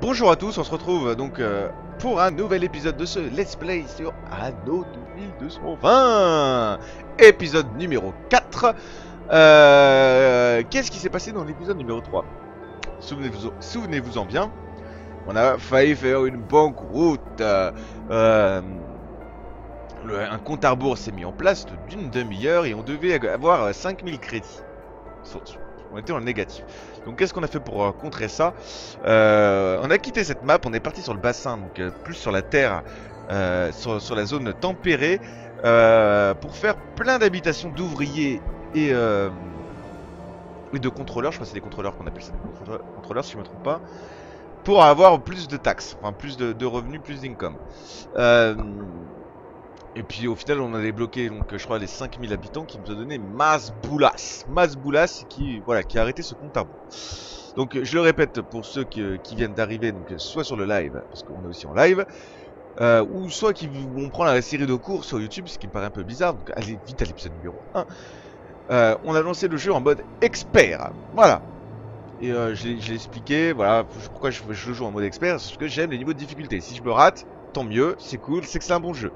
Bonjour à tous, on se retrouve donc pour un nouvel épisode de ce Let's Play sur anno 2220, épisode numéro 4. Qu'est-ce qui s'est passé dans l'épisode numéro 3? Souvenez-vous-en bien, on a failli faire une banqueroute. Un compte à rebours s'est mis en place d'une demi-heure et on devait avoir 5000 crédits. On était en négatif. Donc qu'est-ce qu'on a fait pour contrer ça? On a quitté cette map, on est parti sur le bassin, donc plus sur la terre, sur la zone tempérée, pour faire plein d'habitations d'ouvriers et de contrôleurs. Je crois que c'est des contrôleurs qu'on appelle ça, contrôleurs si je ne me trompe pas, pour avoir plus de taxes, enfin plus de revenus, plus d'income. Et puis au final on a débloqué donc je crois les 5000 habitants qui nous a donné Mazboulas. Mazboulas qui voilà qui a arrêté ce compte à rebours. Donc je le répète pour ceux qui viennent d'arriver, donc soit sur le live, parce qu'on est aussi en live, ou soit on prend la série de cours sur YouTube, ce qui me paraît un peu bizarre, donc allez vite à l'épisode numéro 1. On a lancé le jeu en mode expert. Voilà. Et je l'ai expliqué, voilà, pourquoi je joue en mode expert, c'est parce que j'aime les niveaux de difficulté. Si je me rate, tant mieux, c'est cool, c'est que c'est un bon jeu.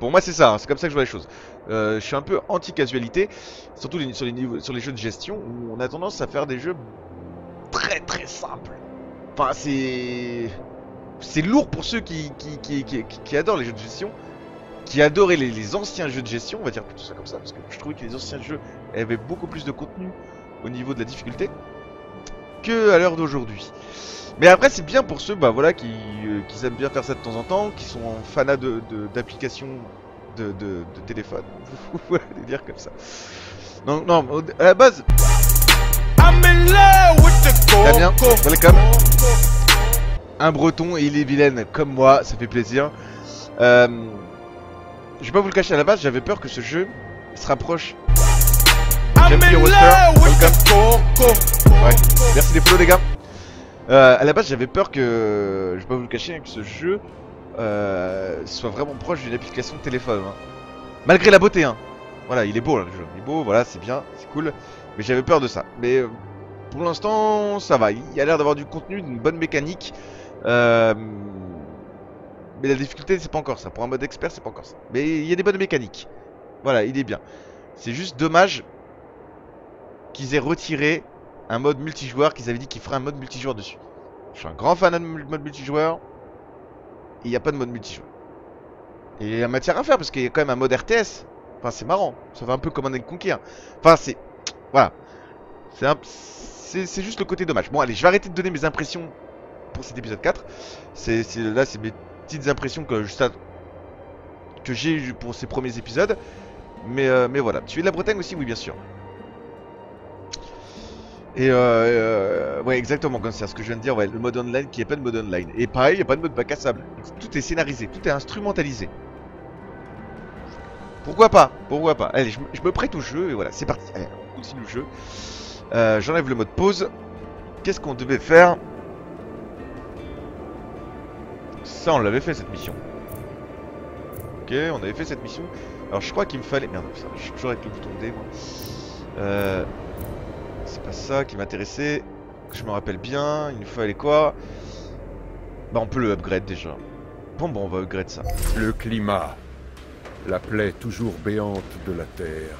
Pour moi c'est ça, hein, c'est comme ça que je vois les choses. Je suis un peu anti-casualité, surtout sur les jeux de gestion où on a tendance à faire des jeux très simples. Enfin c'est lourd pour ceux qui adorent les jeux de gestion, qui adoraient les anciens jeux de gestion, on va dire plutôt ça comme ça, parce que je trouvais que les anciens jeux avaient beaucoup plus de contenu au niveau de la difficulté que à l'heure d'aujourd'hui. Mais après c'est bien pour ceux bah, voilà, qui aiment bien faire ça de temps en temps, qui sont fanats d'applications de téléphone. Vous allez dire comme ça. Non, non, à la base... Damien, welcome. Un breton et il est vilaine comme moi, ça fait plaisir. Je vais pas vous le cacher, à la base j'avais peur que ce jeu se rapproche. Ouais, merci des follow les gars. À la base j'avais peur que, je vais pas vous le cacher, que ce jeu soit vraiment proche d'une application de téléphone, hein. Malgré la beauté, hein. Voilà, il est beau là, le jeu, il est beau, voilà, c'est bien, c'est cool. Mais j'avais peur de ça, mais pour l'instant ça va, il y a l'air d'avoir du contenu, une bonne mécanique, mais la difficulté c'est pas encore ça, pour un mode expert c'est pas encore ça. Mais il y a des bonnes mécaniques, voilà, il est bien. C'est juste dommage qu'ils aient retiré un mode multijoueur, qu'ils avaient dit qu'ils feraient un mode multijoueur dessus. Je suis un grand fan de mode multijoueur. Il n'y a pas de mode multijoueur. Et il y a matière à faire parce qu'il y a quand même un mode RTS. Enfin c'est marrant, ça fait un peu comme un Conquer. Enfin c'est... Voilà. C'est juste le côté dommage. Bon allez, je vais arrêter de donner mes impressions pour cet épisode 4. Là c'est mes petites impressions que j'ai eues pour ces premiers épisodes. Mais voilà. Tu es de la Bretagne aussi? Oui bien sûr. Et ouais exactement comme c'est ce que je viens de dire, ouais, le mode online qui est pas de mode online. Et pareil, il n'y a pas de mode bac à sable. Tout est scénarisé, tout est instrumentalisé. Pourquoi pas? Pourquoi pas? Allez, je me prête au jeu et voilà, c'est parti. Allez, on continue le jeu. J'enlève le mode pause. Qu'est-ce qu'on devait faire? Ça, on l'avait fait cette mission. Ok, on avait fait cette mission. Alors je crois qu'il me fallait... Merde, je suis toujours avec le bouton D moi. C'est pas ça qui m'intéressait, que je me rappelle bien, il nous fallait quoi? Bah on peut le upgrade déjà. Bon on va upgrade ça. Le climat, la plaie toujours béante de la Terre.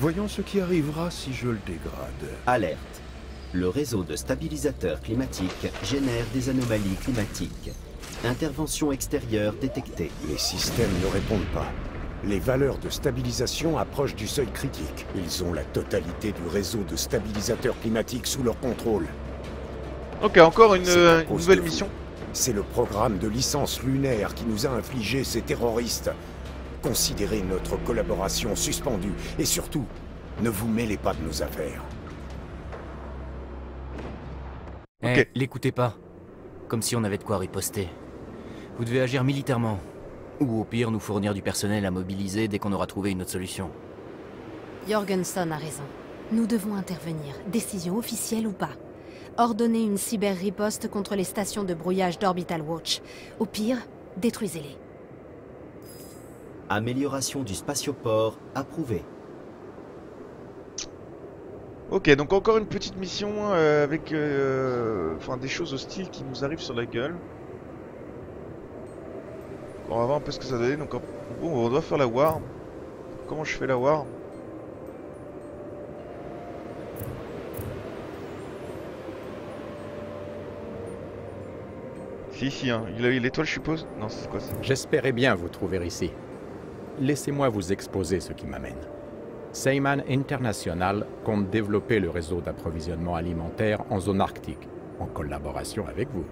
Voyons ce qui arrivera si je le dégrade. Alerte, le réseau de stabilisateurs climatiques génère des anomalies climatiques. Intervention extérieure détectée. Les systèmes ne répondent pas. Les valeurs de stabilisation approchent du seuil critique. Ils ont la totalité du réseau de stabilisateurs climatiques sous leur contrôle. Ok, encore une nouvelle mission. C'est le programme de licence lunaire qui nous a infligé ces terroristes. Considérez notre collaboration suspendue et surtout, ne vous mêlez pas de nos affaires. Ok, l'écoutez pas. Comme si on avait de quoi riposter. Vous devez agir militairement. Ou au pire, nous fournir du personnel à mobiliser dès qu'on aura trouvé une autre solution. Jorgensen a raison. Nous devons intervenir, décision officielle ou pas. Ordonner une cyber-riposte contre les stations de brouillage d'Orbital Watch. Au pire, détruisez-les. Amélioration du spatioport approuvée. Ok, donc encore une petite mission avec des choses hostiles qui nous arrivent sur la gueule. On va voir un peu ce que ça donne. Donc on doit faire la war. Comment je fais la war? Si, si, hein. Il a eu l'étoile, je suppose. Non, c'est quoi ça? J'espérais bien vous trouver ici. Laissez-moi vous exposer ce qui m'amène. Siemens International compte développer le réseau d'approvisionnement alimentaire en zone arctique, en collaboration avec vous.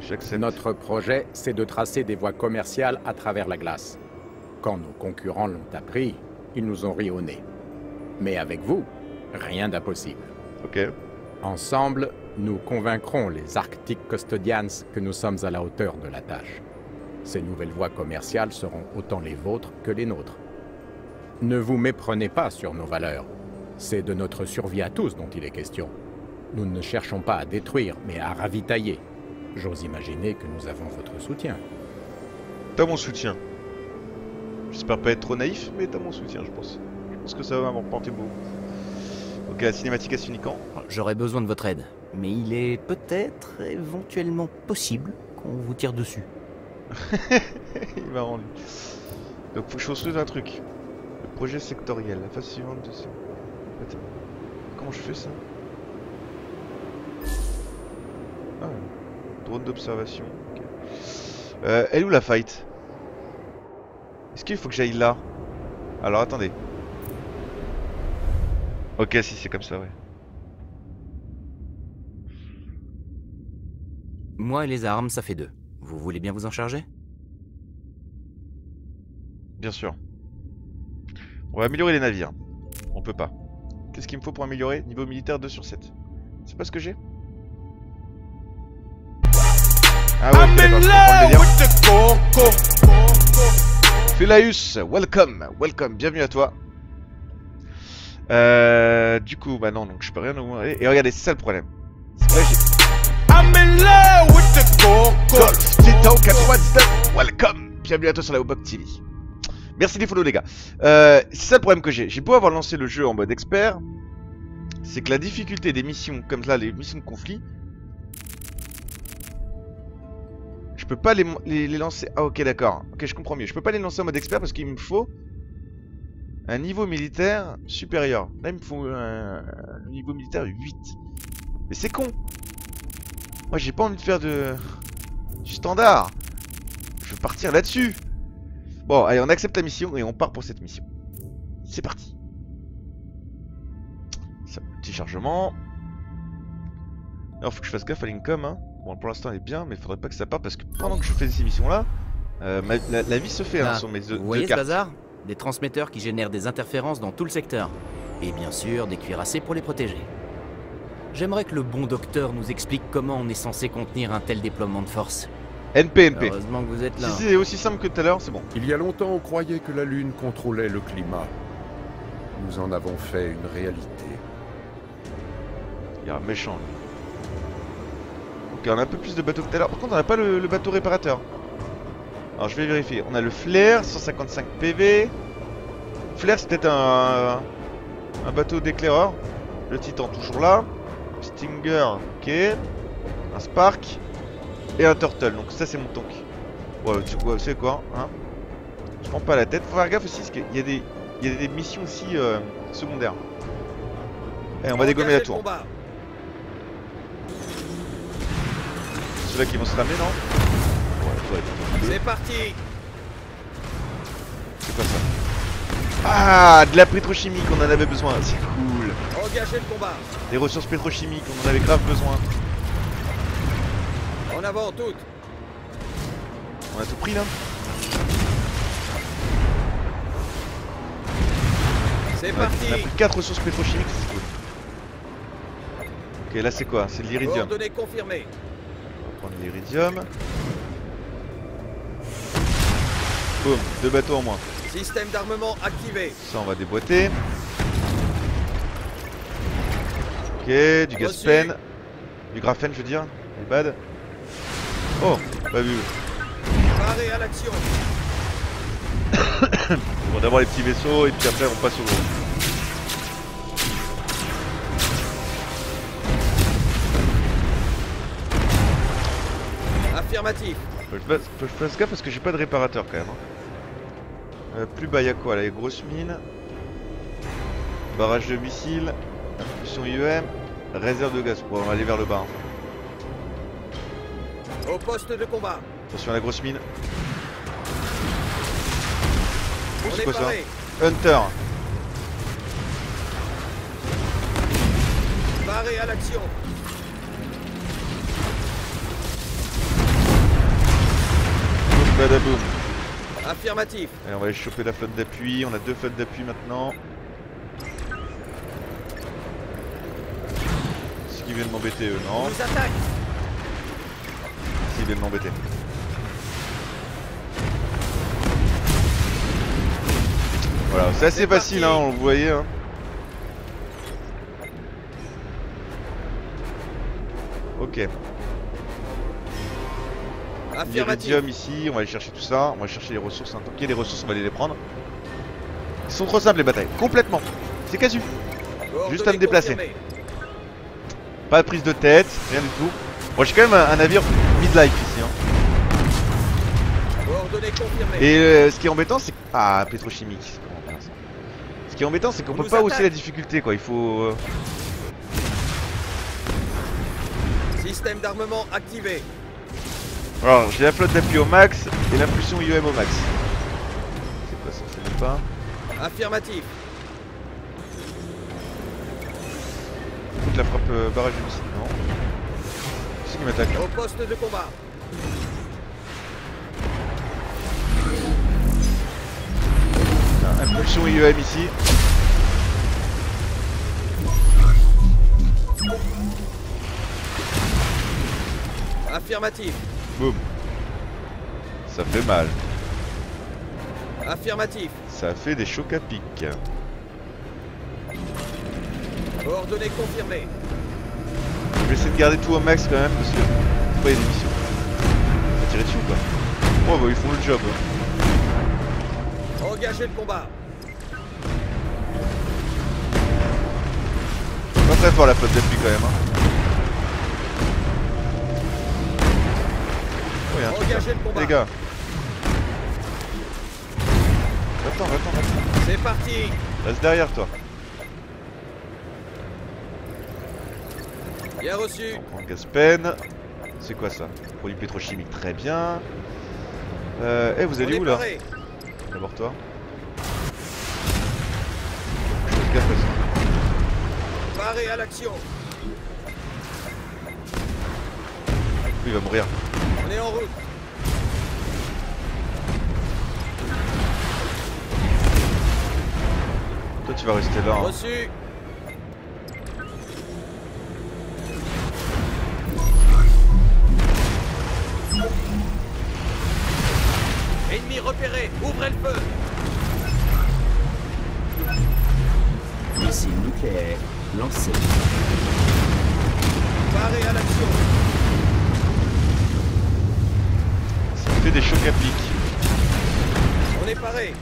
J'accepte. Notre projet, c'est de tracer des voies commerciales à travers la glace. Quand nos concurrents l'ont appris, ils nous ont ri au nez. Mais avec vous, rien d'impossible. Ok. Ensemble, nous convaincrons les Arctic Custodians que nous sommes à la hauteur de la tâche. Ces nouvelles voies commerciales seront autant les vôtres que les nôtres. Ne vous méprenez pas sur nos valeurs. C'est de notre survie à tous dont il est question. Nous ne cherchons pas à détruire, mais à ravitailler. J'ose imaginer que nous avons votre soutien. T'as mon soutien. J'espère pas être trop naïf, mais t'as mon soutien, je pense. Je pense que ça va m'emporter beaucoup. Ok, la cinématique à Sunican. J'aurais besoin de votre aide, mais il est peut-être, éventuellement possible, qu'on vous tire dessus. Il m'a rendu. Donc faut que je construise un truc. Le projet sectoriel, la phase suivante de ça. Attends, comment je fais ça? Ah, drone d'observation. Okay. Elle est où la fight? Est-ce qu'il faut que j'aille là? Alors attendez. Ok, si c'est comme ça, ouais. Moi et les armes, ça fait deux. Vous voulez bien vous en charger? Bien sûr. On va améliorer les navires. On peut pas. Qu'est-ce qu'il me faut pour améliorer? Niveau militaire 2/7. C'est pas ce que j'ai? Ah ouais, okay, Philaeus, welcome, bienvenue à toi. Du coup, bah non, donc je peux rien augmenter. Et regardez, c'est ça le problème. C'est que là j'ai... Golf, Titan 99, welcome, bienvenue à toi sur la Obok TV. Merci des follow les gars. C'est ça le problème que j'ai. J'ai beau avoir lancé le jeu en mode expert, c'est que la difficulté des missions comme ça, les missions de conflit, je peux pas les lancer. Ah ok d'accord. Ok je comprends mieux. Je peux pas les lancer en mode expert parce qu'il me faut un niveau militaire supérieur. Là il me faut un niveau militaire 8. Mais c'est con. Moi j'ai pas envie de faire du standard. Je veux partir là-dessus. Bon, allez, on accepte la mission et on part pour cette mission. C'est parti. Ça, petit chargement. Alors, faut que je fasse gaffe à l'income, hein. Bon, pour l'instant, elle est bien, mais il faudrait pas que ça parte parce que pendant que je fais ces missions-là, la vie se fait, hein, sur mes deux cartes. Vous voyez ce bazar? Des transmetteurs qui génèrent des interférences dans tout le secteur. Et bien sûr, des cuirassés pour les protéger. J'aimerais que le bon docteur nous explique comment on est censé contenir un tel déploiement de force. NPNP. Heureusement que vous êtes là. Si c'est aussi simple que tout à l'heure, c'est bon. Il y a longtemps, on croyait que la Lune contrôlait le climat. Nous en avons fait une réalité. Il y a un méchant. Ok, on a un peu plus de bateaux que tout à l'heure. Par contre, on n'a pas le bateau réparateur. Alors, je vais vérifier. On a le Flair, 155 PV. Flair, c'est peut-être un bateau d'éclaireur. Le Titan, toujours là. Stinger, ok. Un Spark. Et un turtle, donc ça c'est mon tank. Ouais, tu vois, c'est quoi, hein. Je prends pas la tête. Faut faire gaffe aussi, parce qu'il y a des missions aussi secondaires. Et on va dégommer la tour. Ceux-là qui vont se ramer, non? Ouais, c'est parti. C'est quoi ça? Ah, de la pétrochimie, on en avait besoin, c'est cool. Engagez le combat. Des ressources pétrochimiques, on en avait grave besoin. En avant toutes. On a tout pris là. C'est parti. On a pris 4 ressources pétrochimiques. Ok, là c'est quoi? C'est de l'iridium. On va prendre l'iridium. Boum, 2 bateaux en moins. Système d'armement activé. Ça on va déboîter. Ok, du gaspen. Du graphène je veux dire. Les bad. Oh, pas vu. Paré à l'action. On va d'abord les petits vaisseaux et puis après on passe au gros. Affirmatif. Faut que je fasse gaffe parce que j'ai pas de réparateur quand même. Plus bas y'a quoi là? Les grosses mines. Barrage de missiles. Impulsion IEM. Réserve de gaz. Bon, on va aller vers le bas. Hein. Au poste de combat. Attention à la grosse mine. C'est quoi ça? Hunter. Barré à l'action. Badaboum. Affirmatif. Allez, on va aller choper la flotte d'appui. On a deux flottes d'appui maintenant. Est-ce qu'ils viennent m'embêter eux? Non. S'ils viennent m'embêter. Voilà, c'est assez facile, hein, on le voyait. Hein. Ok. L'iridium ici, on va aller chercher tout ça, on va chercher les ressources, hein. Tant qu'il y a des ressources on va aller les prendre. Ils sont trop simples les batailles, complètement. C'est casu. Juste à me déplacer. Pas de prise de tête, rien du tout. Bon, j'ai quand même un navire midlife ici hein. Et ce qui est embêtant c'est... Ah, pétrochimique. Ce qui est embêtant c'est qu'on peut pas hausser la difficulté quoi, il faut... Système d'armement activé. Alors j'ai la flotte d'appui au max et l'impulsion IEM au max. C'est quoi ça? C'est même pas. Affirmatif. Écoute la frappe barrage de missile, non? C'est qui m'attaque là? Au poste de combat. Impulsion IEM ici. Affirmatif. Boum. Ça fait mal. Affirmatif. Ça fait des chocs à pic. Ordonnée confirmée. Je vais essayer de garder tout au max quand même parce que c'est pas une émission. Faut tirer dessus ou pas? Oh bah ils font le job. Engagez le combat. Pas très fort la flotte d'appui quand même hein. Les gars, attends. C'est parti. Reste derrière toi. Bien reçu. On prend Gaspen. C'est quoi ça? Produit pétrochimique, très bien. Eh, vous allez où là? D'abord toi. Paré à l'action. Il va mourir. On est en route. Toi tu vas rester là. Reçu. Hein. Ennemi repéré, ouvrez le feu. Missile nucléaire lancé. Paré à l'action. Des chocs à pic. On est paré.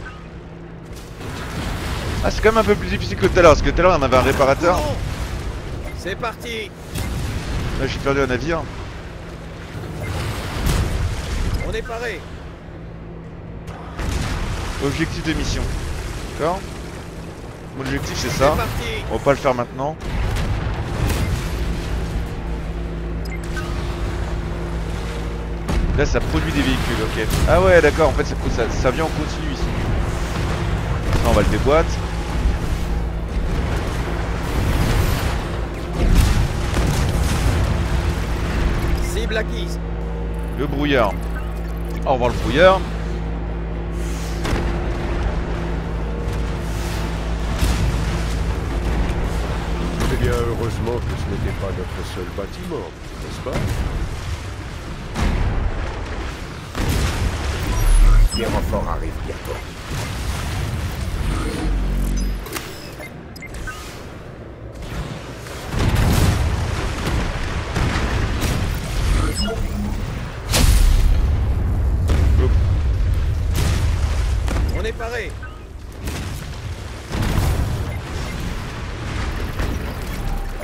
Ah c'est quand même un peu plus difficile que tout à l'heure parce que tout à l'heure on avait un réparateur. C'est parti. Là j'ai perdu un navire. On est paré. Objectif de mission. D'accord. Mon objectif c'est ça. On va pas le faire maintenant. Là ça produit des véhicules, ok. Ah ouais d'accord, en fait ça vient en continu ici. Là on va le déboîte. Cible acquise. Le brouillard. Au revoir le brouillard. Eh bien heureusement que ce n'était pas notre seul bâtiment, n'est-ce pas ? Les renforts arrivent bientôt. On est paré.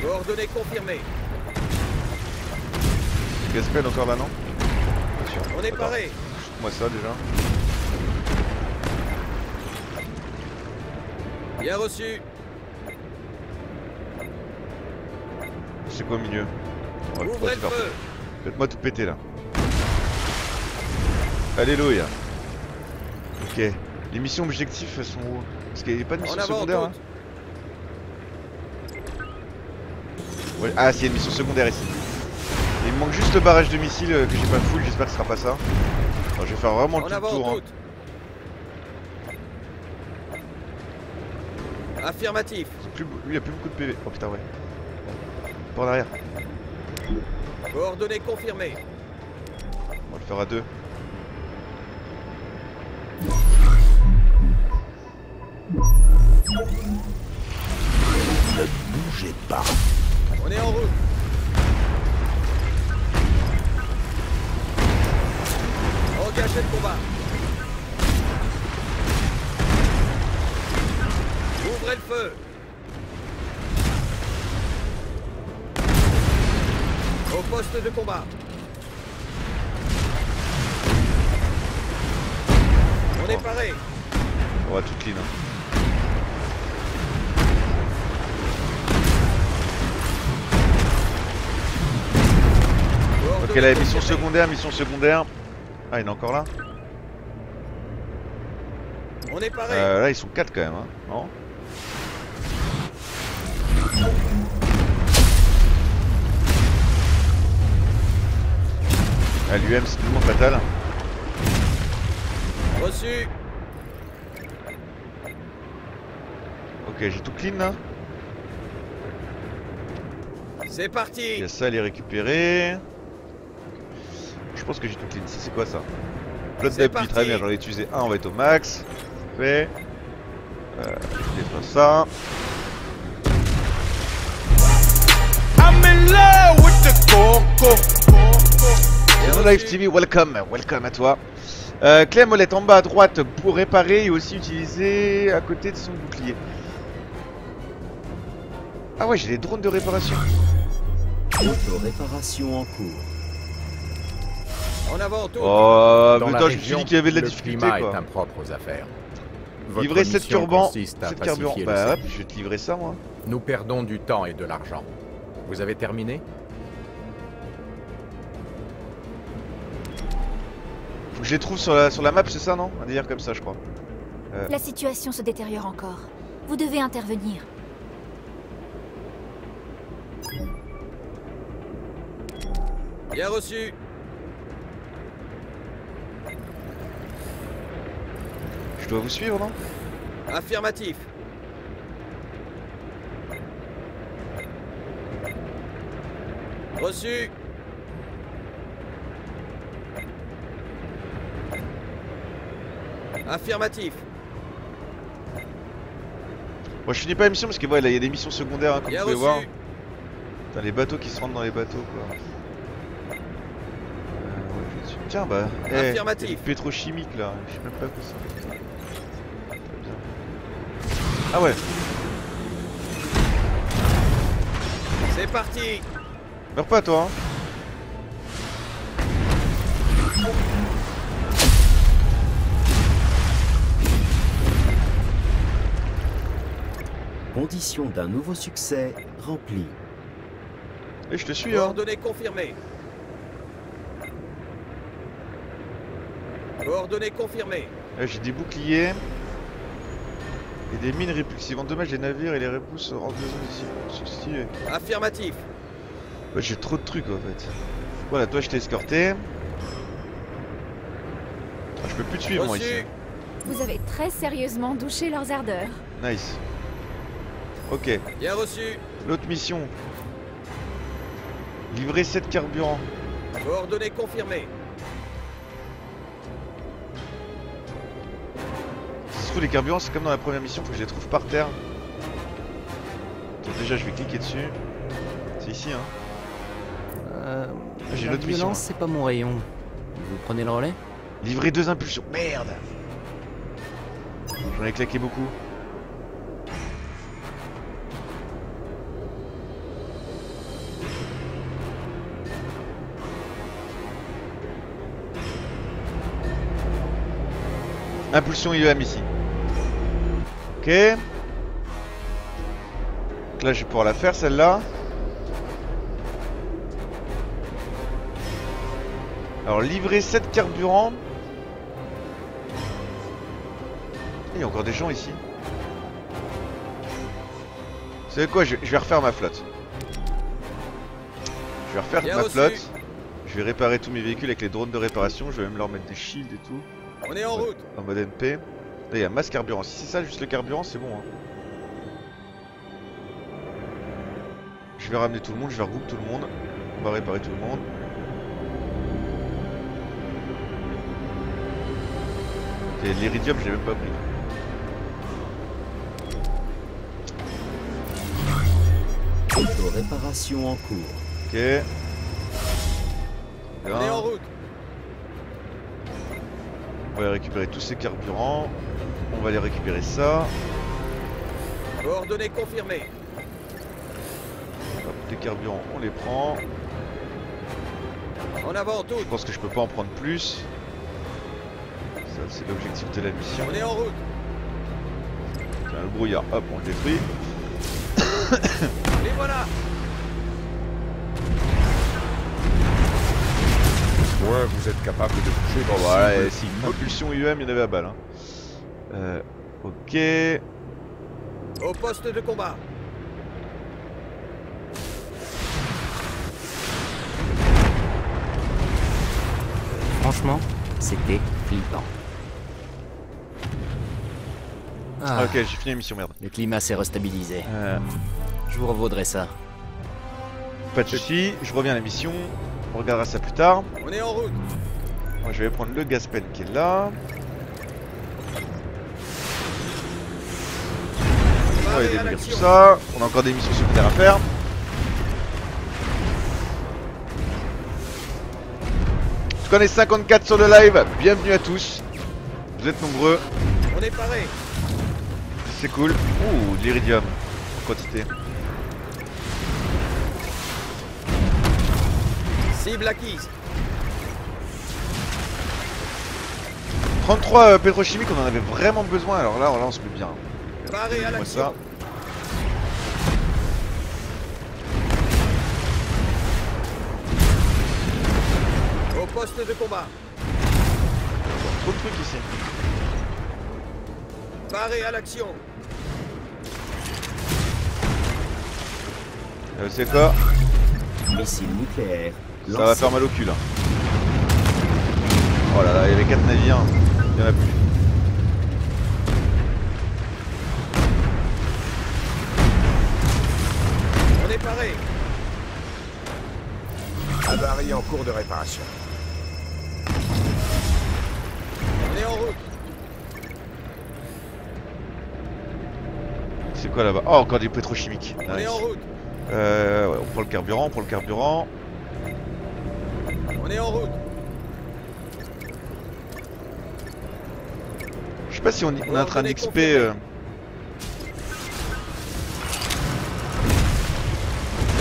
Coordonnées confirmées. Gaspel encore là non? attention. On est paré. Moi ça déjà. Bien reçu. C'est quoi au milieu? Ouvrez le feu. Faites-moi tout péter là. Alléluia. Ok. Les missions objectifs sont où? Parce qu'il n'y a pas de mission secondaire. Hein. Ouais. Ah si, il y a une mission secondaire ici. Et il me manque juste le barrage de missiles que j'ai pas full, j'espère que ce sera pas ça. Alors, je vais faire vraiment tout le tour. Hein. Affirmatif. Plus... Lui il a plus beaucoup de PV. Oh putain ouais. Pas en arrière. Coordonnées confirmées. On va le faire à deux. Ne bougez pas. On est en route. Engagez le combat. Ouvrez le feu. Au poste de combat. On est paré. On va tout clean. Hein. Ok, là, mission secondaire, mission secondaire. Ah, il est encore là. On est pareil. Là, ils sont 4 quand même, hein. Non ? Ah, l'UM, c'est tellement fatal. Reçu. Ok, j'ai tout clean là. C'est parti. Il y a ça, elle est récupérée. Je pense que j'ai tout clean. C'est quoi ça? Plot d'appui, très bien, j'en ai utilisé un, on va être au max. Fait. Je vais faire ça. I'm in love with the coco. Hello Live TV, welcome, welcome à toi. Clé molette en bas à droite pour réparer et aussi utiliser à côté de son bouclier. Ah ouais, j'ai des drones de réparation. Auto-réparation en cours. En avant, tout. Oh, mais toi, je me suis dit qu'il y avait de la difficulté, quoi. Livrer 7 turbans, 7 carburants. Bah, hop, je vais te livrer ça, moi. Nous perdons du temps et de l'argent. Vous avez terminé? Faut que je les trouve sur la map, c'est ça, non? Un délire comme ça, je crois. La situation se détériore encore. Vous devez intervenir. Bien reçu. Je dois vous suivre, non? Affirmatif. Reçu. Affirmatif. Bon, je finis pas la mission parce que voilà, il y a des missions secondaires, hein, comme vous pouvez voir. Putain, les bateaux qui se rentrent dans les bateaux, quoi. Ouais, je... Tiens, bah, affirmatif. Pétrochimique là, je sais même pas quoi ça. Ah ouais. C'est parti. Meurs pas toi hein. Condition d'un nouveau succès remplie. Et je te suis hein. Coordonnées confirmées. Coordonnées confirmées. J'ai des boucliers. Et des mines répulsives endommagent les navires et les repoussent en faisant ceci. Affirmatif. Ouais, j'ai trop de trucs en fait. Voilà, toi je t'ai escorté. Ah, je peux plus te suivre moi ici. Vous avez très sérieusement douché leurs ardeurs. Nice. Ok. Bien reçu. L'autre mission. Livrer 7 carburants. Coordonnées confirmées. Les carburants, c'est comme dans la première mission, faut que je les trouve par terre. Donc déjà, je vais cliquer dessus. C'est ici, hein. J'ai l'autre mission. Non, c'est pas mon rayon. Vous prenez le relais? Livrer 2 impulsions. Merde. J'en ai claqué beaucoup. Impulsion IEM ici. Ok. Donc là je vais pouvoir la faire celle-là. Alors livrer 7 carburants. Il y a encore des gens ici. Vous savez quoi, je vais refaire ma flotte. Je vais refaire ma flotte. Je vais réparer tous mes véhicules avec les drones de réparation. Je vais même leur mettre des shields et tout. On est en route. En mode MP. Là il y a masse carburant. Si c'est ça juste le carburant c'est bon hein. Je vais ramener tout le monde, je vais regrouper tout le monde. On va réparer tout le monde. Et l'iridium je l'ai même pas pris. Réparation en cours. Ok. Bien. On est en route. On va aller récupérer tous ces carburants. On va aller récupérer ça. Coordonnées confirmées. Hop, les carburants, on les prend. En avant tout. Je pense que je peux pas en prendre plus. Ça c'est l'objectif de la mission. On est en route. Tiens, le brouillard, hop, on le détruit. Les voilà. Ouais, vous êtes capable de toucher dans voilà, le si propulsion IEM, il y en avait à balle. Hein. Ok. Au poste de combat. Franchement, c'était flippant. Ah, ok, j'ai fini la mission, merde. Le climat s'est restabilisé. Je vous revaudrai ça. Pas de soucis, je reviens à la mission. On regardera ça plus tard. On est en route. Moi, je vais prendre le gaz-pen qui est là. On va démolir tout ça. On a encore des missions supplémentaires à faire. En tout cas, on est 54 sur le live. Bienvenue à tous. Vous êtes nombreux. On est paré. C'est cool. Ouh, de l'iridium en quantité. Cible acquise. 33 pétrochimiques, on en avait vraiment besoin. Alors là, on se met bien. Paré à l'action. Au poste de combat. Trop de trucs ici. Paré à l'action. C'est quoi? Missile nucléaire. Ça va faire mal au cul là. Oh là là, il y avait 4 navires. Il y en a plus. On est paré. Avarie en cours de réparation. On est en route. C'est quoi là-bas? Oh, encore des pétrochimiques. On est en route. Ouais, on prend le carburant, on prend le carburant. On est en route. Je sais pas si on est en train d'XP. Les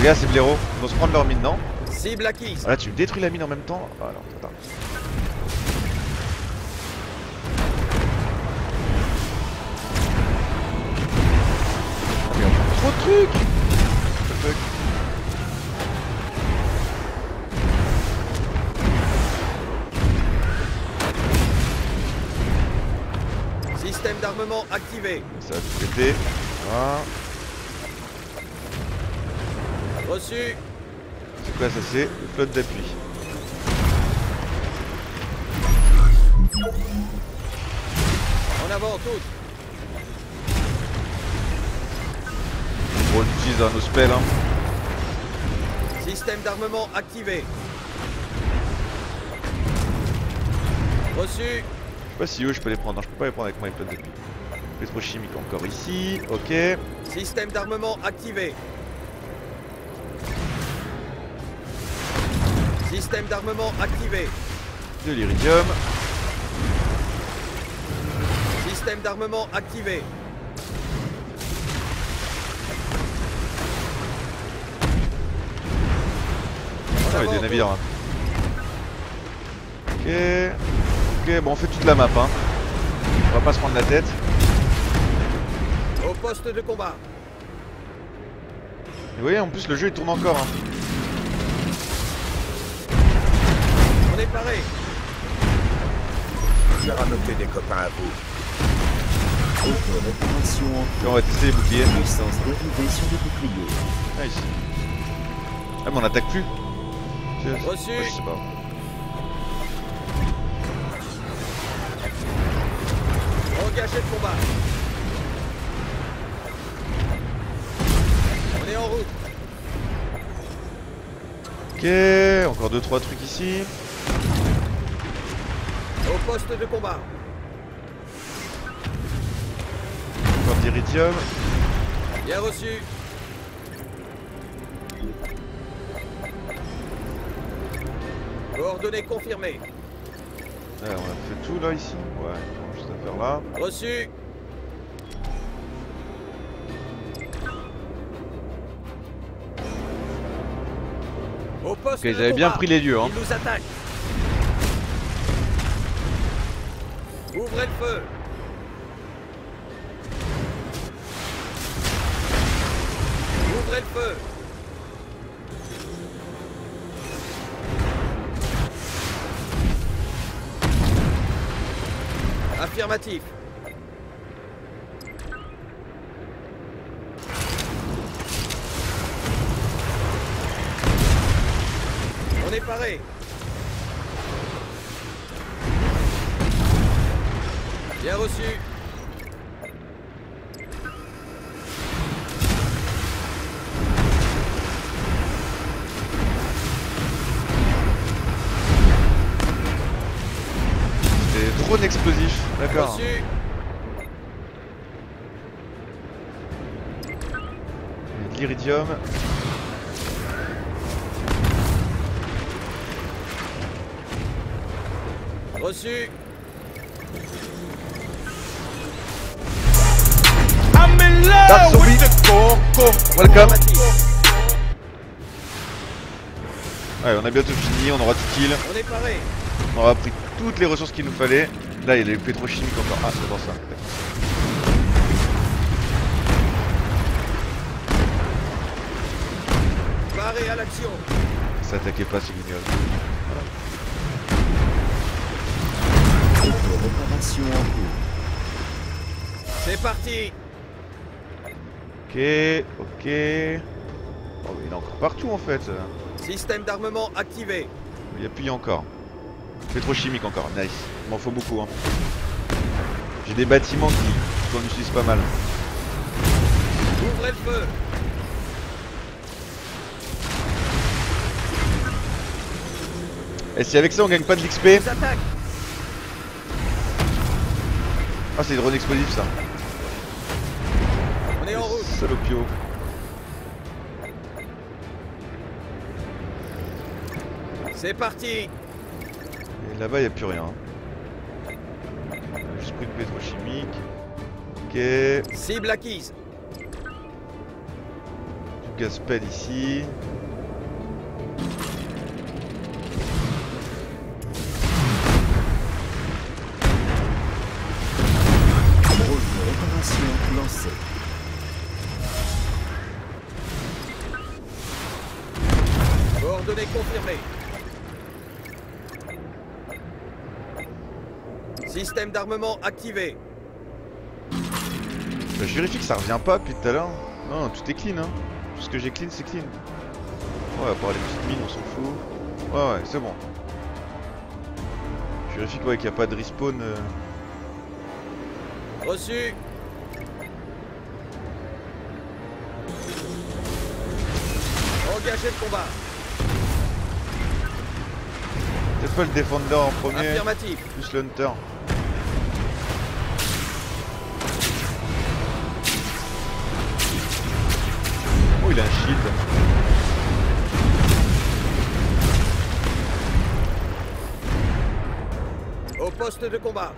gars, c'est blaireau. Ils vont se prendre leur mine, non? Cible acquise. Ah, là, tu me détruis la mine en même temps. Ah non, attends. Oh, mais on prend trop de trucs. Système d'armement activé. Ça va tout péter. Voilà. Reçu. C'est quoi ça? C'est le flotte d'appui. En avant tous. On utilise un spell hein. Système d'armement activé. Reçu. Je sais pas si eux je peux les prendre, non, je peux pas les prendre avec moi les flottes d'appui. Pétrochimique encore ici, ok. Système d'armement activé. Système d'armement activé. De l'iridium. Système d'armement activé. Ah, il y a des navires. Hein. Ok. Ok, bon, on fait toute la map. Hein. On va pas se prendre la tête. Au poste de combat. Et vous voyez, en plus le jeu il tourne encore. Hein. On est paré. J'ai ramené des copains à vous. Et on va tester les boucliers. Nice. Ah mais on attaque plus. Reçu. Je sais pas. Engagé le combat. On est en route. Ok, encore 2-3 trucs ici. Au poste de combat. Encore d'irritium. Bien reçu. Coordonnées confirmées. On a fait tout là ici. Ouais, bon, juste à faire là. Reçu. Au poste. Ok, ils avaient bien pris les lieux. Ils nous attaquent. Ouvrez le feu. Ouvrez le feu. Affirmatif. On est paré. Bien reçu. C'était drone explosif. D'accord. L'iridium. Reçu. Welcome. Ouais, on a bientôt fini, on aura tout kill. On est paré. On aura pris toutes les ressources qu'il nous fallait. Là il y a les pétrochimiques encore. Ah c'est dans ça. Paré à l'action. Ça attaquait pas ce guignol. Voilà. Réparation en cours. C'est parti. Ok. Oh mais il est encore partout en fait. Système d'armement activé. Il appuie encore. Pétrochimique encore, nice. Il m'en faut beaucoup. J'ai des bâtiments qu'on utilise pas mal. Ouvrez le feu. Et si avec ça on gagne pas de l'XP. Ah c'est drone explosif ça. On est en route. Salopio. C'est parti. Et là-bas, il n'y a plus rien. Juste pris de pétrochimique. Ok. Cible acquise. Du gaspède ici. Drone de réparation lancée. Coordonnées confirmées. Système d'armement activé. Bah, je vérifie que ça revient pas depuis tout à l'heure. Non, tout est clean. Tout ce que j'ai clean, c'est clean. Ouais, à part les petites mines, on s'en fout. Ouais, c'est bon. Je vérifie qu'il n'y a pas de respawn. Reçu. Engagez le combat. C'est pas le Defender en premier. Affirmatif. Plus le Hunter. Il a un shield. Au poste de combat.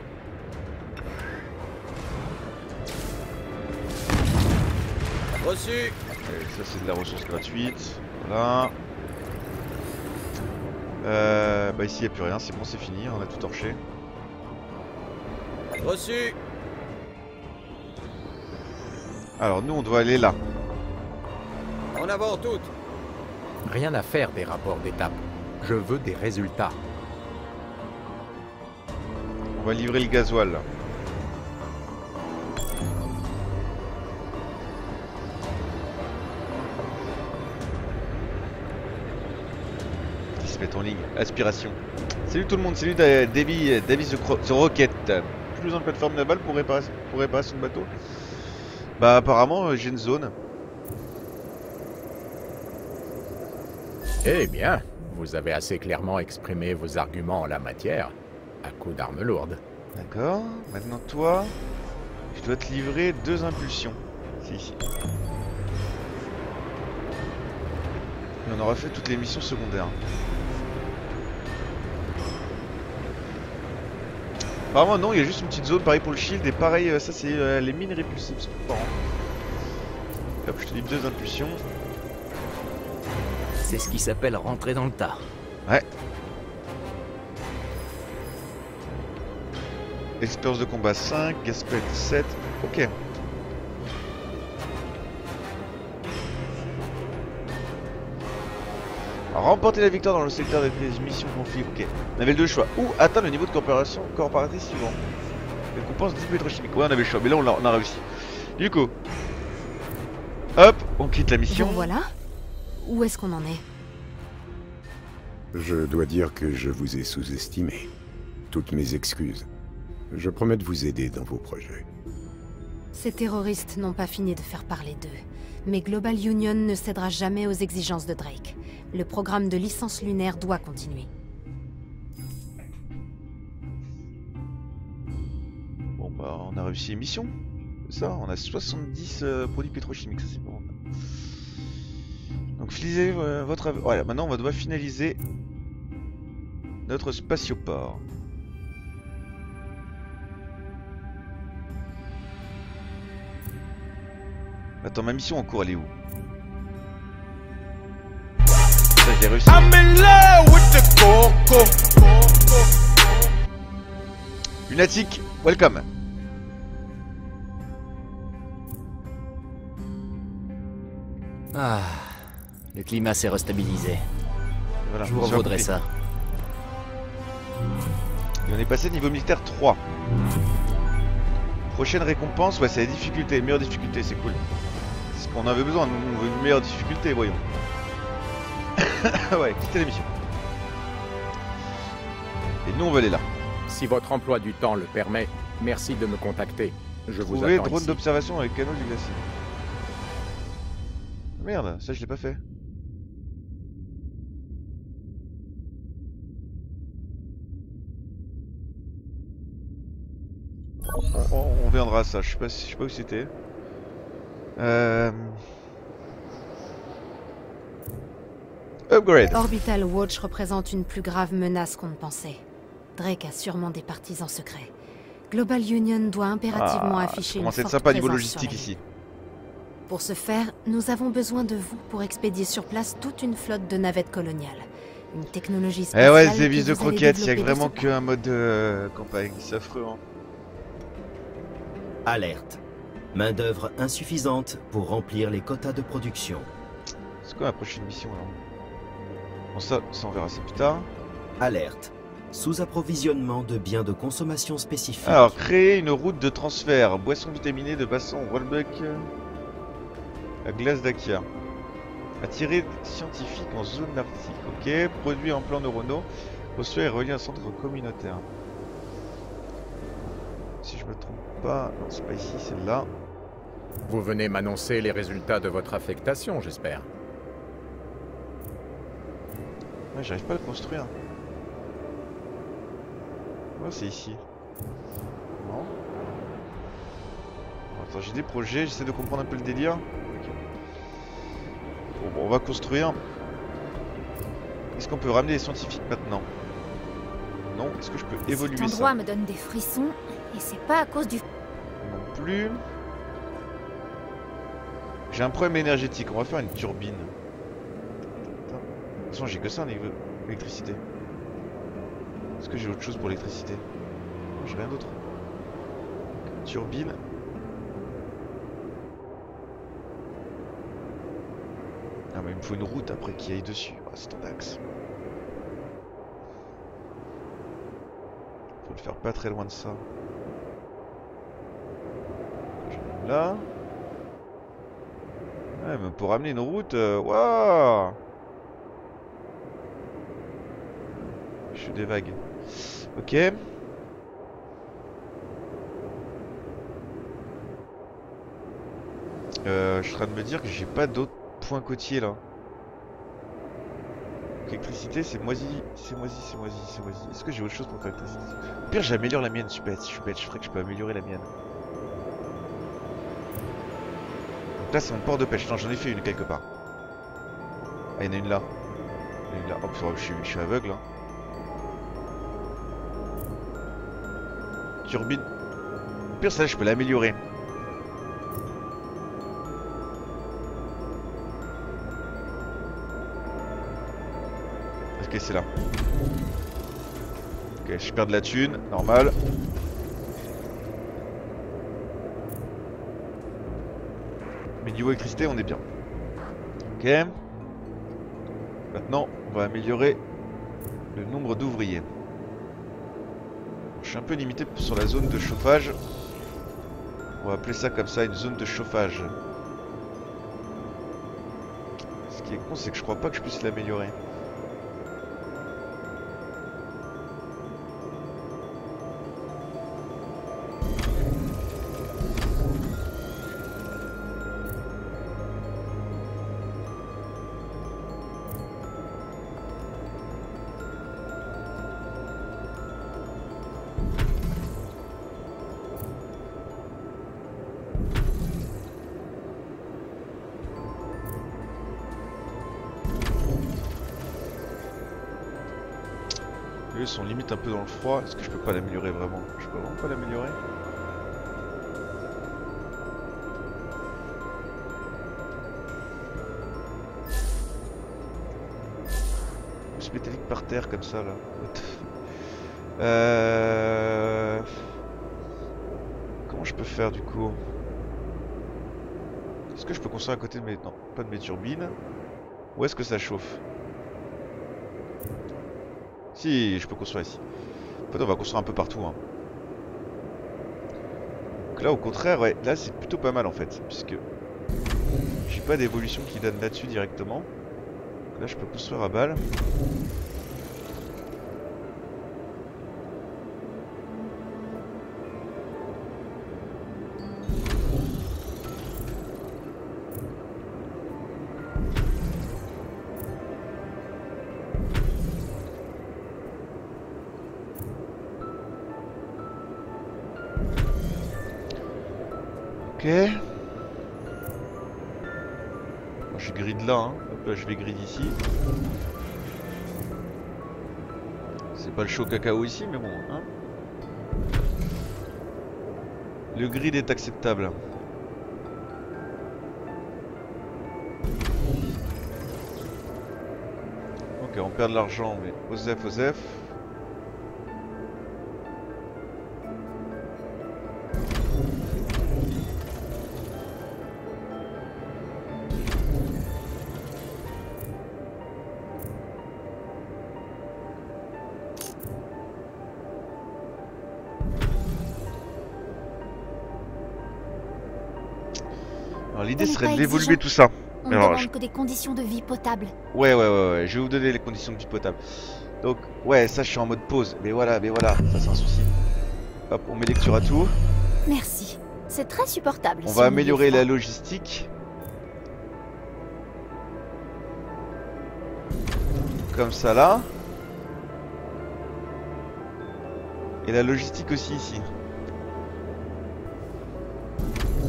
Reçu. Et ça c'est de la ressource gratuite. Voilà. Bah ici il n'y a plus rien, c'est bon, c'est fini, on a tout torché. Reçu. Alors nous on doit aller là. En avant toutes. Rien à faire des rapports d'étape. Je veux des résultats. On va livrer le gasoil là. Qui se met en ligne. Aspiration. Salut tout le monde, salut Davis the Rocket. Plus besoin de plateforme navale pour réparer son bateau. Bah apparemment j'ai une zone. Eh bien, vous avez assez clairement exprimé vos arguments en la matière, à coup d'armes lourdes. D'accord, maintenant toi, je dois te livrer 2 impulsions. C'est ici. Et on aura fait toutes les missions secondaires. Apparemment non, il y a juste une petite zone, pareil pour le shield, et pareil, ça c'est les mines répulsives. Hop, je te livre 2 impulsions. C'est ce qui s'appelle rentrer dans le tas. Ouais. Expérience de combat 5, gaspet 7, ok. Remporter la victoire dans le secteur des missions conflits, ok. On avait le 2 choix, ou atteindre le niveau de corporatif suivant. Récompense 10 pétrochimiques, ouais on avait le choix, mais là on a réussi. Du coup, hop, on quitte la mission. Bon, voilà, où est-ce qu'on en est? Je dois dire que je vous ai sous-estimé. Toutes mes excuses. Je promets de vous aider dans vos projets. Ces terroristes n'ont pas fini de faire parler d'eux. Mais Global Union ne cédera jamais aux exigences de Drake. Le programme de licence lunaire doit continuer. Bon bah on a réussi l'émission. Ça, on a 70 produits pétrochimiques, ça c'est bon. Donc finalisez votre... Voilà, maintenant on va devoir finaliser notre spatioport. Attends, ma mission en cours, elle est où? Ça, j'ai réussi. Lunatic, welcome. Ah, le climat s'est restabilisé. Voilà, je vous revaudrais ça. Et on est passé niveau militaire 3. Prochaine récompense, ouais, c'est la difficulté, meilleure difficulté, c'est cool. On avait besoin, on veut une meilleure difficulté, voyons. Ouais, quittez l'émission. Et nous, on veut aller là. Si votre emploi du temps le permet, merci de me contacter. Je vous attends ici. Trouvez drone d'observation avec canot du glacier. Merde, ça je l'ai pas fait. On reviendra à ça, je sais pas où c'était. Upgrade. Orbital Watch représente une plus grave menace qu'on ne pensait. Drake a sûrement des partisans secrets. Global Union doit impérativement afficher une forte présence niveau logistique ici. Pour ce faire, nous avons besoin de vous pour expédier sur place toute une flotte de navettes coloniales. Une technologie spéciale. Eh ouais, c'est vis de croquettes, il n'y a vraiment qu'un mode campagne, c'est affreux. Hein. Alerte. Main d'œuvre insuffisante pour remplir les quotas de production. C'est quoi la prochaine mission alors? Bon ça on verra ça plus tard. Alerte. Sous-approvisionnement de biens de consommation spécifiques. Alors créer une route de transfert. Boissons vitaminées de bassin Rollback à glace d'Akia. Attirer scientifique en zone arctique. Ok. Produit en plan neuronaux. Construit et relié à un centre communautaire. Si je me trompe pas, non c'est pas ici, c'est là. Vous venez m'annoncer les résultats de votre affectation, j'espère. Ouais, j'arrive pas à le construire. Ouais, c'est ici. Non. Attends, j'ai des projets, j'essaie de comprendre un peu le délire. Okay. Bon, on va construire. Est-ce qu'on peut ramener les scientifiques maintenant? Non, est-ce que je peux évoluer ça? Cet endroit me donne des frissons, et c'est pas à cause du... Non plus... J'ai un problème énergétique, on va faire une turbine. Attends. De toute façon, j'ai que ça en électricité. Est-ce que j'ai autre chose pour l'électricité? J'ai rien d'autre. sur BIM. Ah mais il me faut une route après qui aille dessus. Ah, c'est un axe. Faut le faire pas très loin de ça. Là. Ouais, mais pour ramener une route, waouh! Je suis des vagues. Ok. Je suis en train de me dire que j'ai pas d'autres points côtiers là. L'électricité, c'est moisi, c'est moisi, c'est moisi, c'est moisi. Est-ce que j'ai autre chose pour faire l'électricité? Au pire, j'améliore la mienne. Je suis bête, je ferais que je peux améliorer la mienne. Donc là, c'est mon port de pêche. Non, j'en ai fait une quelque part. Ah, il y en a une là. Il y en a une là. Hop, oh, je suis aveugle. Hein. Turbine. Au pire, ça, je peux l'améliorer. Ok, c'est là. Ok, je perds de la thune, normal. Mais niveau électricité, on est bien. Ok. Maintenant, on va améliorer le nombre d'ouvriers. Je suis un peu limité sur la zone de chauffage. On va appeler ça comme ça, une zone de chauffage. Ce qui est con, c'est que je crois pas que je puisse l'améliorer. Sont limite un peu dans le froid. Est-ce que je peux pas l'améliorer vraiment? Je peux vraiment pas l'améliorer. Je mets métallique par terre comme ça là. Comment je peux faire du coup? Est-ce que je peux construire à côté de mes... Non, pas de mes turbines. Où est-ce que ça chauffe? Si, je peux construire ici. En fait, on va construire un peu partout. Hein. Donc là, au contraire, ouais, là, c'est plutôt pas mal en fait. Puisque j'ai pas d'évolution qui donne là-dessus directement. Donc là, je peux construire à balle. Je vais grid ici. C'est pas le chaud cacao ici, mais bon. Hein, le grid est acceptable. Ok, on perd de l'argent, mais Osef, Osef. L'idée serait d'évoluer tout ça. On demande que des conditions de vie potables. Ouais, je vais vous donner les conditions de vie potables. Donc, ouais, ça je suis en mode pause. Mais voilà, ça c'est un souci. Hop, on met lecture à tout. Merci, c'est très supportable. On va améliorer la logistique. Comme ça là. Et la logistique aussi ici.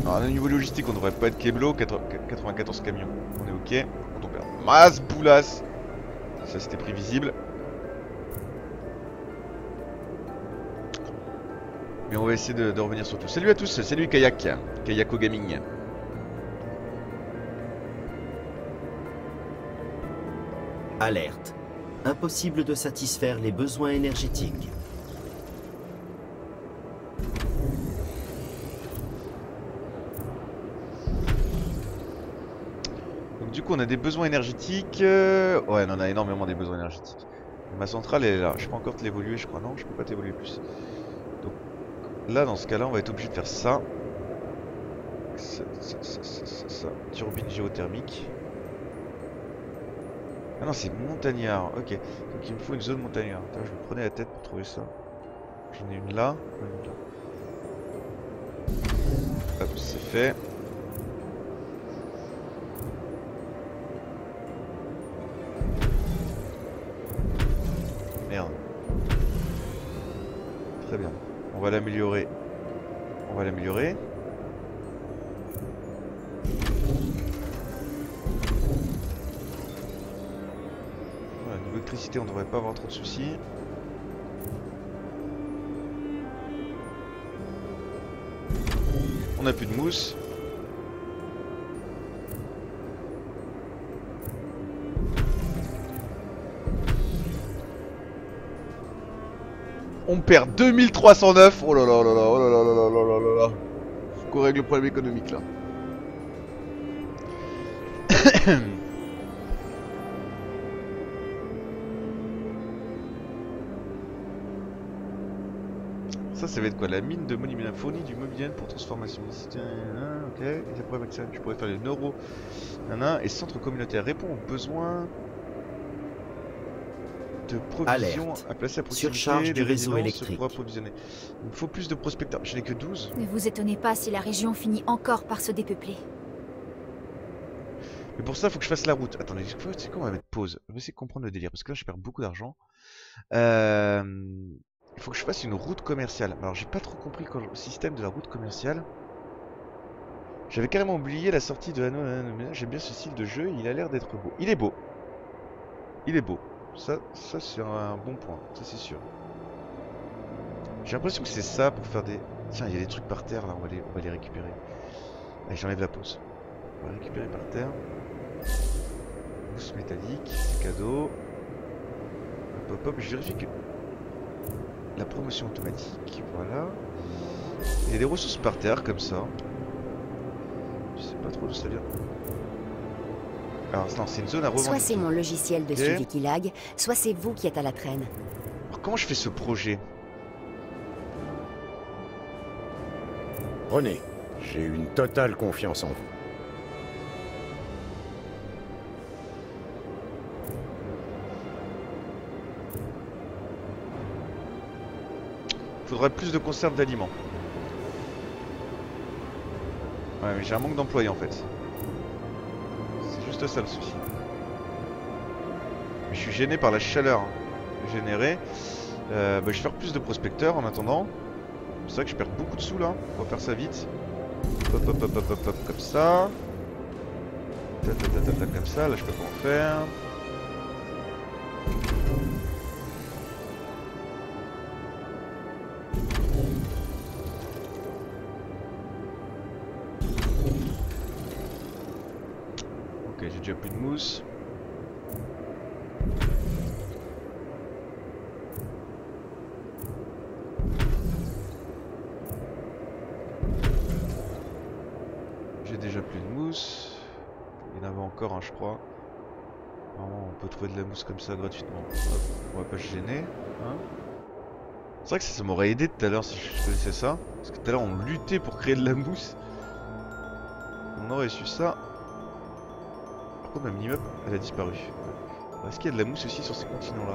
Alors, au niveau logistique, on devrait pas être Keblo, 94 camions, on est ok. On perd Mazboulas, ça c'était prévisible. Mais on va essayer de revenir sur tout. Salut à tous, salut Kayak, Kayako Gaming. Alerte, impossible de satisfaire les besoins énergétiques. on a des besoins énergétiques. Ouais, on a énormément des besoins énergétiques. Ma centrale est là. Je peux encore te l'évoluer, je crois. Non, je peux pas t'évoluer plus. Donc là, dans ce cas-là, on va être obligé de faire ça. Ça. Turbine géothermique. Ah non, c'est montagnard. Ok. Donc il me faut une zone montagnard. Attends, je me prenais la tête pour trouver ça. J'en ai une là. Hop, c'est fait. Merde. Très bien. On va l'améliorer. On va l'améliorer. Voilà, niveau électricité, on devrait pas avoir trop de soucis. On a plus de mousse. On perd 2309. Oh là là là là oh là là là là là là. Faut qu'on règle le problème économique là. Ça va être quoi? La mine de monimina fournit du mobilier pour transformation. Ok, et après avec ça, je pourrais faire les neuro. Et centre communautaire répond aux besoins de provisions à placer à proximité. Surcharge du réseau électrique. Il faut plus de prospecteurs. Je n'ai que 12. Ne vous étonnez pas si la région finit encore par se dépeupler. Mais pour ça, il faut que je fasse la route. Attendez, c'est quoi? On va mettre pause. Je vais essayer de comprendre le délire parce que là, je perds beaucoup d'argent. Il faut que je fasse une route commerciale. Alors j'ai pas trop compris le système de la route commerciale. J'avais carrément oublié la sortie de anno. J'aime bien ce style de jeu, il a l'air d'être beau. Il est beau. Il est beau. Ça c'est un bon point, ça c'est sûr. J'ai l'impression que c'est ça pour faire des... Tiens, il y a des trucs par terre là, on va les récupérer. Allez, j'enlève la pause. On va récupérer par terre. Mousse métallique, cadeau. Hop hop hop, je vérifie que... La promotion automatique, voilà. Il y a des ressources par terre comme ça. Je sais pas trop d'où ça vient. Alors non, c'est une zone à revendiquer. Soit c'est mon logiciel de suivi qui lag, soit c'est vous qui êtes à la traîne. Alors comment je fais ce projet? René, j'ai une totale confiance en vous. Faudrait plus de conserve d'aliments. Ouais, mais j'ai un manque d'employés en fait. C'est juste ça le souci. Mais je suis gêné par la chaleur générée. Bah, je vais faire plus de prospecteurs en attendant. C'est vrai que je perds beaucoup de sous là. On va faire ça vite. Hop hop hop hop hop hop comme ça. Comme ça. Là je peux pas en faire. J'ai plus de mousse. J'ai déjà plus de mousse. Il y en avait encore un, je crois. Normalement, on peut trouver de la mousse comme ça gratuitement. Hop, on va pas se gêner. Hein, c'est vrai que ça m'aurait aidé tout à l'heure si je connaissais ça. Parce que tout à l'heure, on luttait pour créer de la mousse. On aurait su ça. Ma mini-map elle a disparu. Est-ce qu'il y a de la mousse aussi sur ces continents là?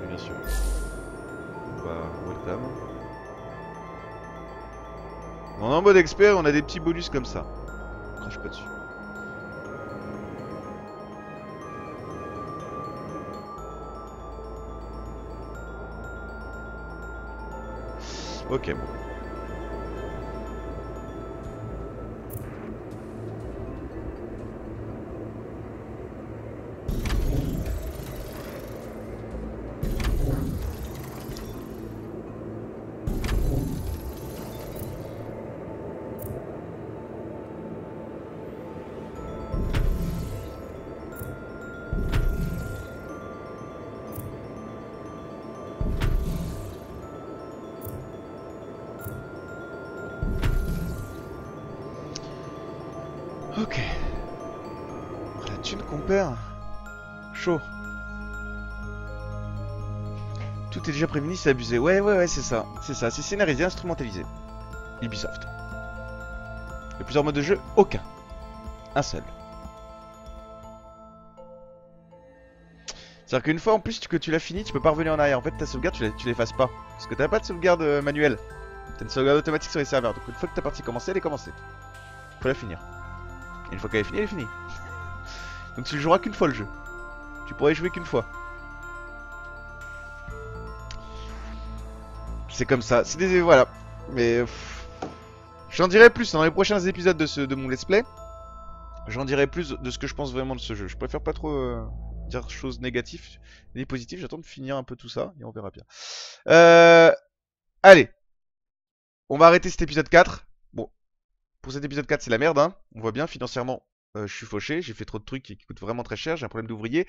Oui, bien sûr. Bah, welcome. On est en mode expert, on a des petits bonus comme ça. On crache pas dessus. Ok, bon. thunes qu'on perd. Chaud. Tout est déjà prévenu, c'est abusé. Ouais, c'est ça. C'est ça, c'est scénarisé, instrumentalisé. Ubisoft. Il y a plusieurs modes de jeu, aucun. Un seul. C'est-à-dire qu'une fois en plus que tu l'as fini, tu peux pas revenir en arrière. En fait, ta sauvegarde, tu l'effaces pas. Parce que t'as pas de sauvegarde manuelle. T'as une sauvegarde automatique sur les serveurs. Donc une fois que ta partie est commencée, elle est commencée. Faut la finir. Et une fois qu'elle est finie, elle est finie. Donc tu le joueras qu'une fois le jeu. Tu pourrais jouer qu'une fois. C'est comme ça. C'est des... Voilà. Mais... J'en dirai plus dans les prochains épisodes de mon let's play. J'en dirai plus de ce que je pense vraiment de ce jeu. Je préfère pas trop... dire choses négatives et positives, j'attends de finir un peu tout ça et on verra bien. Allez, on va arrêter cet épisode 4. Bon, pour cet épisode 4 c'est la merde, hein. On voit bien financièrement je suis fauché, j'ai fait trop de trucs qui coûtent vraiment très cher, j'ai un problème d'ouvrier,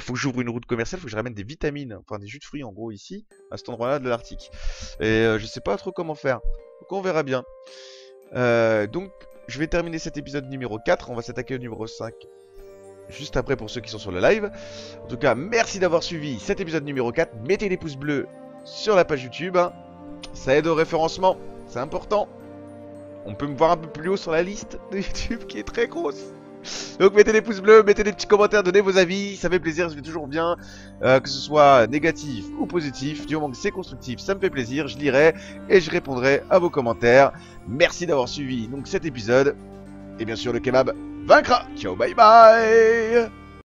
faut que j'ouvre une route commerciale, faut que je ramène des vitamines, enfin des jus de fruits en gros ici, à cet endroit là de l'Arctique. Et je sais pas trop comment faire, donc on verra bien. Donc je vais terminer cet épisode numéro 4, on va s'attaquer au numéro 5. Juste après pour ceux qui sont sur le live. En tout cas, merci d'avoir suivi cet épisode numéro 4. Mettez des pouces bleus sur la page YouTube. Ça aide au référencement. C'est important. On peut me voir un peu plus haut sur la liste de YouTube qui est très grosse. Donc mettez des pouces bleus, mettez des petits commentaires, donnez vos avis. Ça fait plaisir, ça fait toujours bien. Que ce soit négatif ou positif. Du moment que c'est constructif, ça me fait plaisir. Je lirai et je répondrai à vos commentaires. Merci d'avoir suivi donc cet épisode. Et bien sûr, le kebab vaincra. Ciao, bye bye.